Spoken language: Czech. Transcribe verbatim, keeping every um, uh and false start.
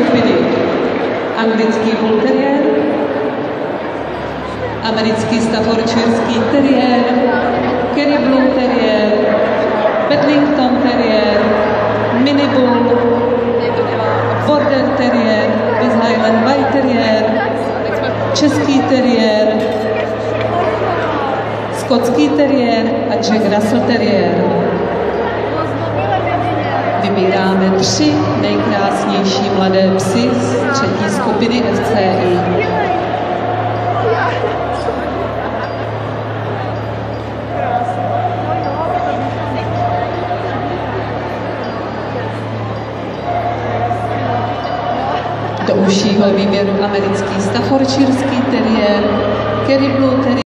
skupiny anglický bulteriér, americký Stafordšírský teriér, Kerry Blue teriér, Bedlington teriér, Mini Bull, Border teriér, West Highland White teriér, český teriér, skotský teriér a Jack Russell teriér. Vybíráme tři nejkrásnější mladé psy z třetí skupiny F C I. Do užšího výběru americký Stafordšírský teriér, Kerry Blue teriér.